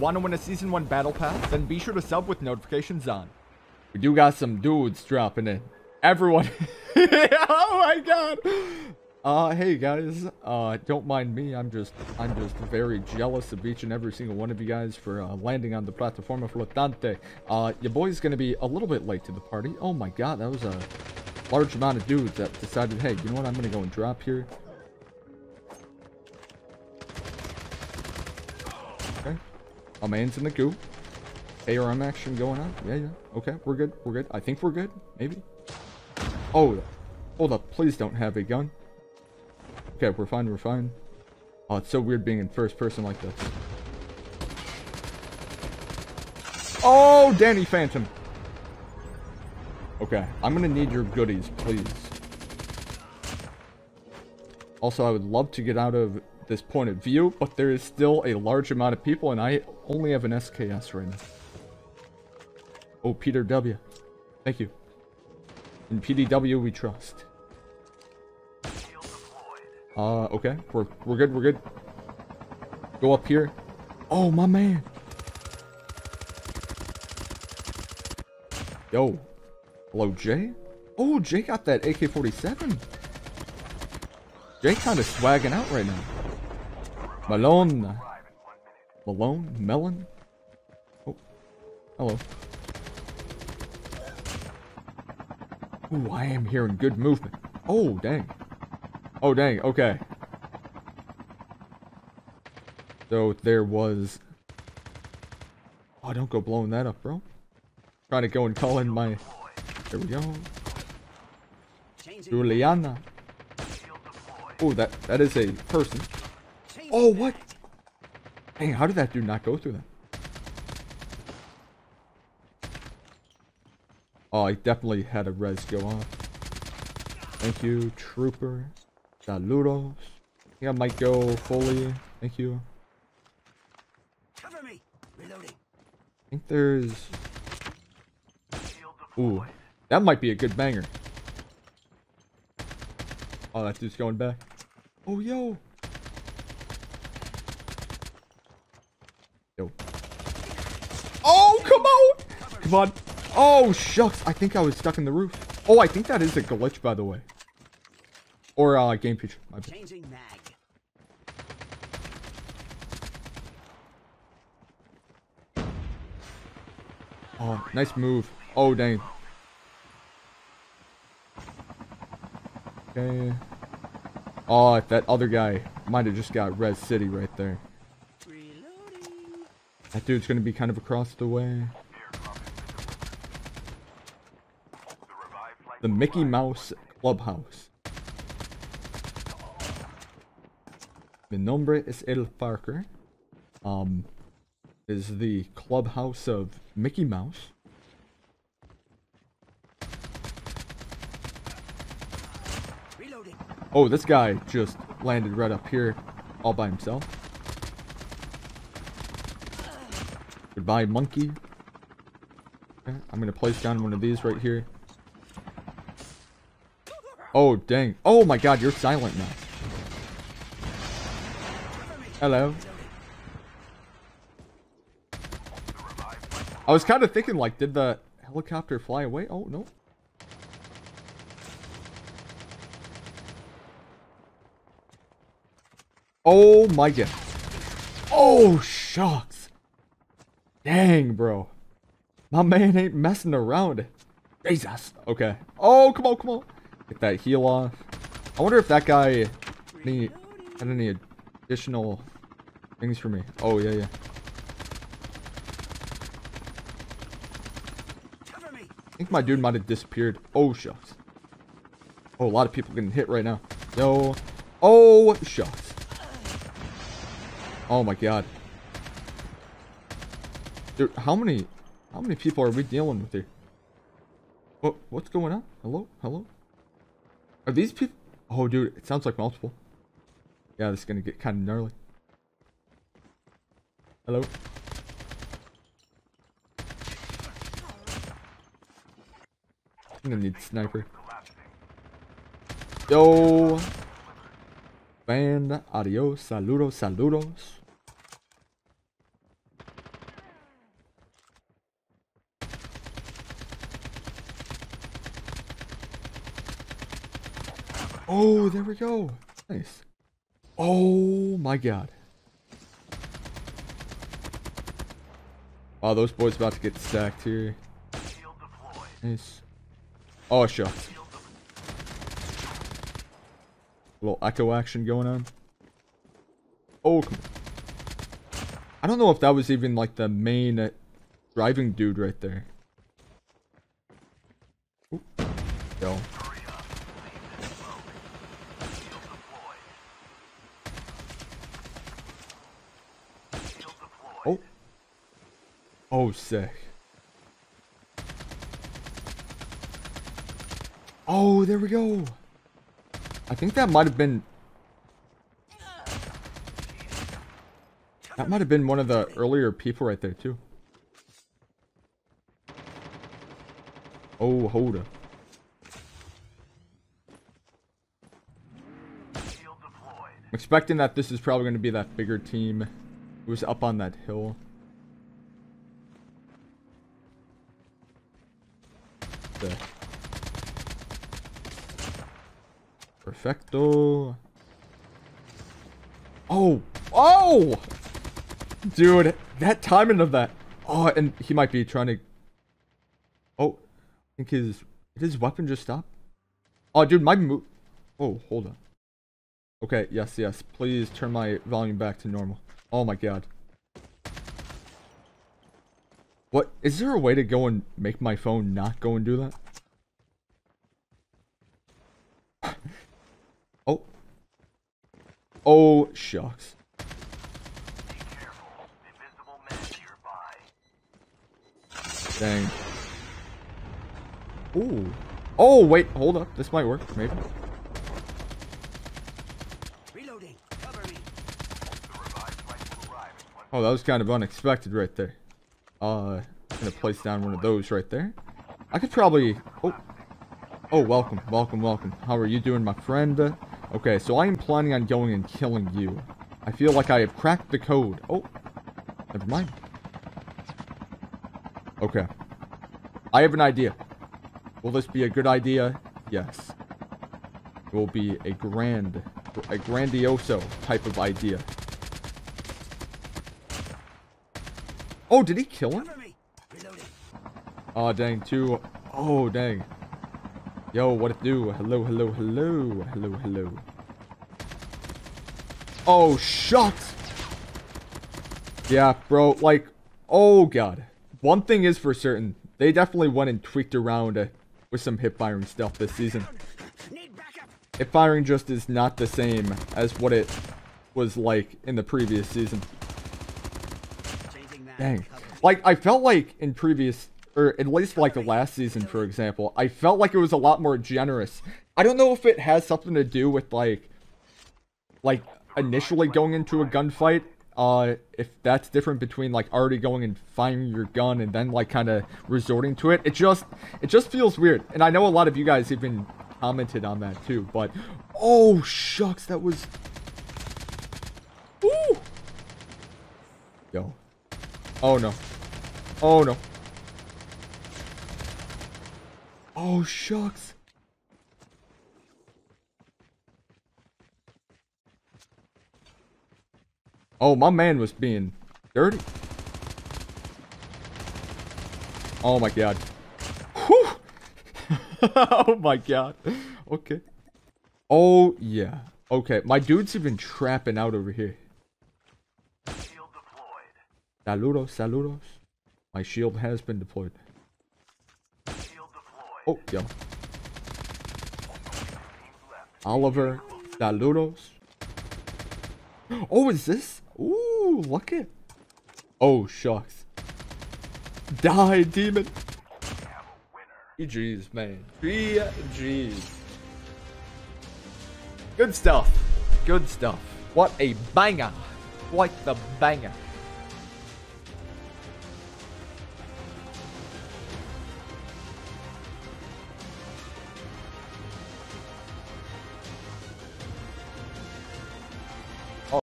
Want to win a Season 1 Battle Pass? Then be sure to sub with notifications on. We do got some dudes dropping in. Everyone. Oh my god. Hey guys. Don't mind me. I'm just very jealous of each and every single one of you guys for landing on the plataforma flotante. Your boy's gonna be a little bit late to the party. Oh my god, that was a large amount of dudes that decided, hey, you know what? I'm gonna go and drop here. Okay. Oh, man's in the goo. ARM action going on. Yeah, yeah. Okay, we're good. We're good. I think we're good. Maybe. Oh, hold up. Please don't have a gun. Okay, we're fine. We're fine. Oh, it's so weird being in first person like this. Oh, Danny Phantom. Okay, I'm going to need your goodies, please. Also, I would love to get out of this point of view, but there is still a large amount of people, and I only have an SKS right now. Oh, PDW. Thank you. In PDW, we trust. Okay. We're good. We're good. Go up here. Oh, my man. Yo. Hello, Jay? Oh, Jay got that AK-47. Jay kind of swagging out right now. Malone. Malone? Melon? Oh. Hello. Ooh, I am hearing good movement. Oh, dang. Oh, dang. Okay. So, there was... Oh, don't go blowing that up, bro. I'm trying to go and call in my... There we go. Juliana. Oh, that is a person. Oh, what? Dang, how did that dude not go through that? Oh, I definitely had a res go off. Thank you, Trooper. Saludos. I think I might go fully. Thank you. Cover me. Reloading. I think there's... Ooh, that might be a good banger. Oh, that dude's going back. Oh, yo. Yo. Oh, come on. Come on. Oh, shucks. I think I was stuck in the roof. Oh, I think that is a glitch, by the way. Or game feature. My bad. Changing mag. Oh, nice move. Oh, dang. Okay. Oh, that other guy might have just got Red City right there. That dude's going to be kind of across the way. The Mickey Mouse Clubhouse. Mi nombre es El Parker. Is the clubhouse of Mickey Mouse. Oh, this guy just landed right up here all by himself. Goodbye, monkey. Okay, I'm going to place down one of these right here. Oh, dang. Oh, my God. You're silent now. Hello. I was kind of thinking, like, did the helicopter fly away? Oh, no. Oh my god. Oh, shucks. Dang, bro. My man ain't messing around. Jesus. Okay. Oh, come on, come on. Get that heal off. I wonder if that guy had any additional things for me. Oh, yeah, yeah. I think my dude might have disappeared. Oh, shucks. Oh, a lot of people getting hit right now. Yo. Oh, shucks. Oh my god. Dude, how many people are we dealing with here? What's going on? Hello? Hello? Are these people? Oh dude, it sounds like multiple. Yeah, this is gonna get kinda gnarly. Hello? I'm gonna need a sniper. Yo! Adios, saludos, saludos. Oh, there we go. Nice. Oh my god. Oh, those boys about to get stacked here. Nice. Oh, shucks. A little echo action going on. Oh, come on. I don't know if that was even like the main driving dude right there. Ooh. Yo. Oh. Oh, sick. Oh, there we go. I think that might have been... That might have been one of the earlier people right there, too. Oh, hold up. I'm expecting that this is probably going to be that bigger team who was up on that hill. There. Perfecto. Oh, oh, dude, that timing of that. Oh, and he might be trying to. Oh, I think did his weapon just stop? Oh, dude, my move. Oh, hold on. Okay, yes, yes. Please turn my volume back to normal. Oh my god. What? Is there a way to go and make my phone not go and do that? Oh, shucks. Be careful. Invisible men nearby. Dang. Ooh. Oh, wait. Hold up. This might work. Maybe. Reloading. Cover me. Oh, that was kind of unexpected right there. I'm going to place down one of those right there. I could probably... Oh. Oh, welcome. Welcome, welcome. How are you doing, my friend? Okay, so I am planning on going and killing you. I feel like I have cracked the code. Oh, never mind. Okay. I have an idea. Will this be a good idea? Yes. It will be a grandioso type of idea. Oh, did he kill him? Oh, dang, too. Oh, dang. Yo, what it do? Hello, hello, hello, hello, hello. Oh, shucks. Yeah, bro, like, oh god. One thing is for certain, they definitely went and tweaked around with some hip firing stuff this season. Hip firing just is not the same as what it was like in the previous season. Dang. Like, I felt like in previous... Or at least like the last season, for example, I felt like it was a lot more generous. I don't know if it has something to do with like initially going into a gunfight. If that's different between like already going and finding your gun and then like kind of resorting to it. It just feels weird. And I know a lot of you guys even commented on that too. But oh shucks, that was. Ooh. Yo. Oh no. Oh no. Oh, shucks. Oh, my man was being dirty. Oh, my God. Whew. Oh, my God. Okay. Oh, yeah. Okay. My dude's even trapping out over here. Shield deployed. Saludos, saludos. My shield has been deployed. Oh, yo. Oliver, saludos. Oh, is this? Ooh, look it. Oh, shucks. Die, demon. GG's, man. GG's. Good stuff. Good stuff. What a banger. Quite the banger.